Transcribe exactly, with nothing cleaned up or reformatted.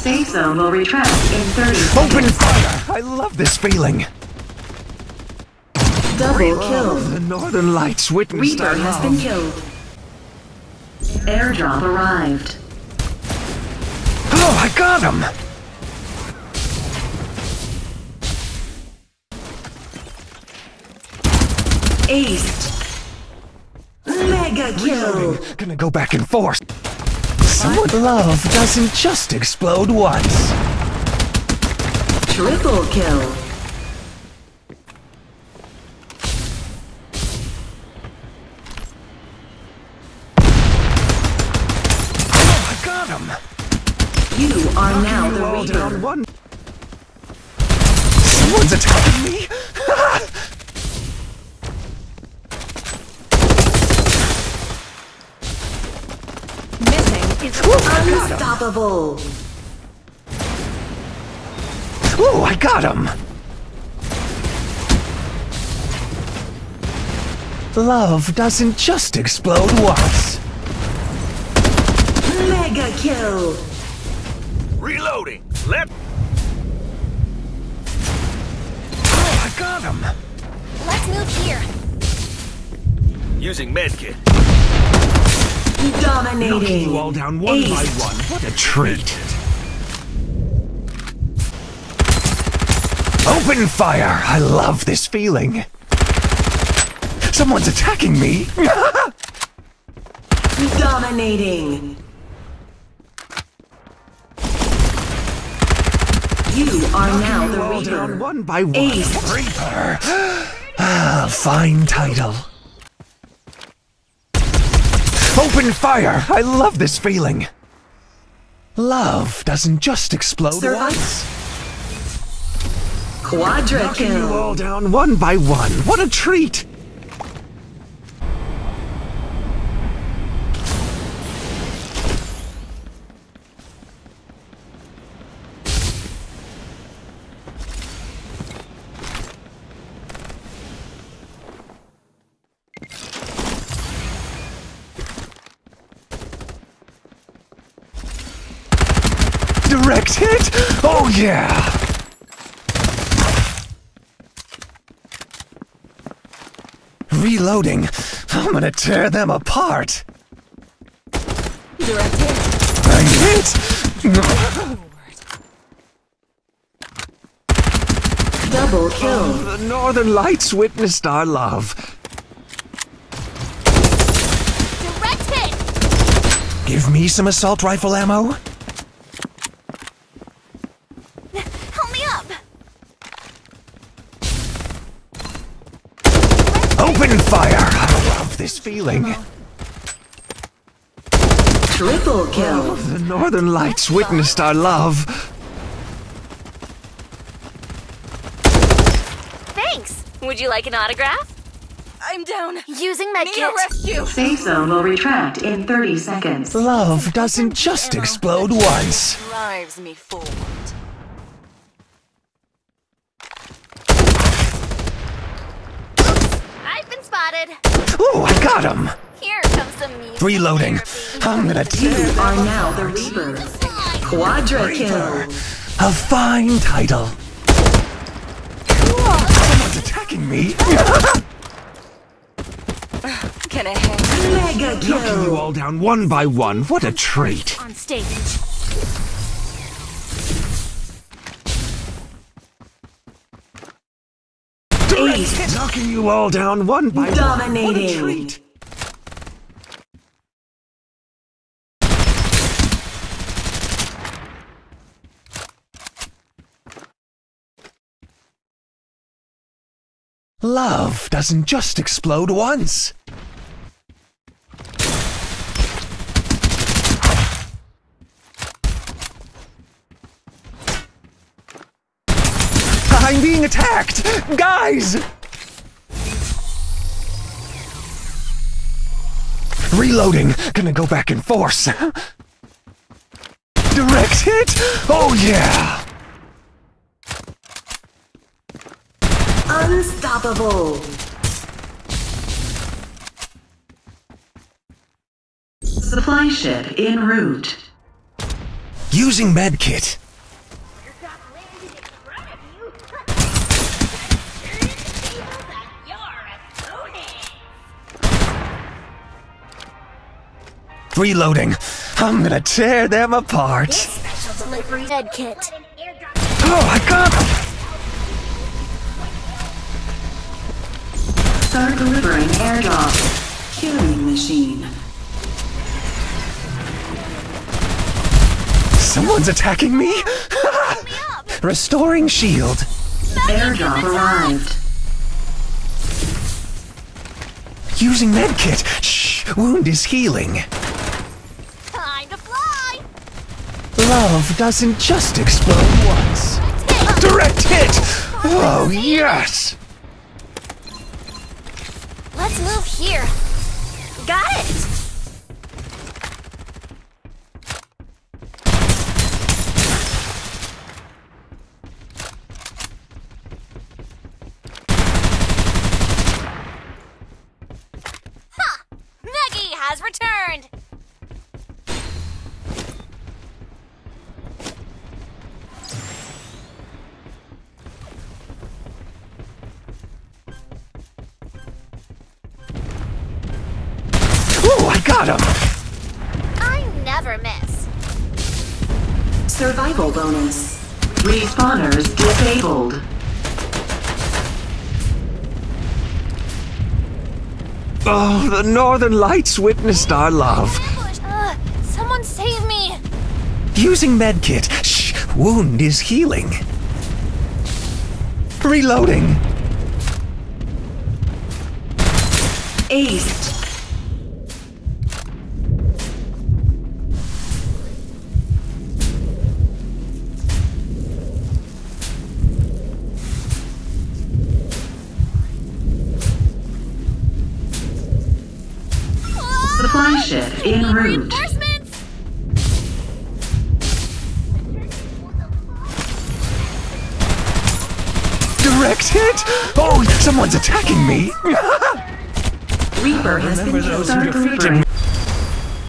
Safe zone will retract in thirty seconds. Open fire! I love this feeling! Double kill. The Northern Lights witnessed Reaper has been killed. Airdrop arrived. Oh, I got him! Aced. Mega kill. Gonna go back and forth. What love doesn't just explode once. Triple kill. Oh, I got him. You are How now the reader. One. Someone's attacking me. It's unstoppable! Ooh, I got him! Love doesn't just explode once. Mega kill! Reloading! Let. Oh, I got him! Let's move here! Using medkit. Dominating. Knocking you all down one Ace. by one. What a treat! Open fire! I love this feeling. Someone's attacking me. Dominating. You are Knocking now you the all down one by one. Ace. Reaper. Ah, fine title. Open fire! I love this feeling! Love doesn't just explode once. Quadra kill! Knocking you all down one by one. What a treat! Direct hit? Oh yeah! Reloading. I'm gonna tear them apart. Direct hit. I hit. Double kill. Oh, the Northern Lights witnessed our love. Direct hit. Give me some assault rifle ammo. Open fire! I love this feeling. Triple kill. Oh, the Northern Lights witnessed our love. Thanks. Would you like an autograph? I'm down. Using med kit. Rescue. Safe zone will retract in thirty seconds. Love doesn't just explode once. Drives me forward. Oh, I got him! Here comes some music. Reloading. I'm gonna tear You are now the Reaper. Quadra kill. A fine title. Cool. Someone's attacking me. Can I hang? Mega kill. Knocking you all down one by one. What a treat. On stage. Knocking you all down one by Dominating. one. What a treat. Love doesn't just explode once. I'm being attacked! Guys! Reloading! Gonna go back and forth! Direct hit! Oh yeah! Unstoppable! Supply ship en route. Using medkit. Reloading. I'm gonna tear them apart. Special delivery medkit. Oh, I got them. Start delivering airdrop. Killing machine. Someone's attacking me? Restoring shield. Airdrop arrived. Using medkit. Shh, wound is healing. Love doesn't just explode once. Direct hit! Oh, yes! Let's move here. Got it! Ha! Maggie has returned! I never miss. Survival bonus. Respawners disabled. Oh, the Northern Lights witnessed our love. Uh, someone save me. Using medkit. Shh, wound is healing. Reloading. Aced. En route. Direct hit! Oh, someone's attacking me! Reaper has been killed.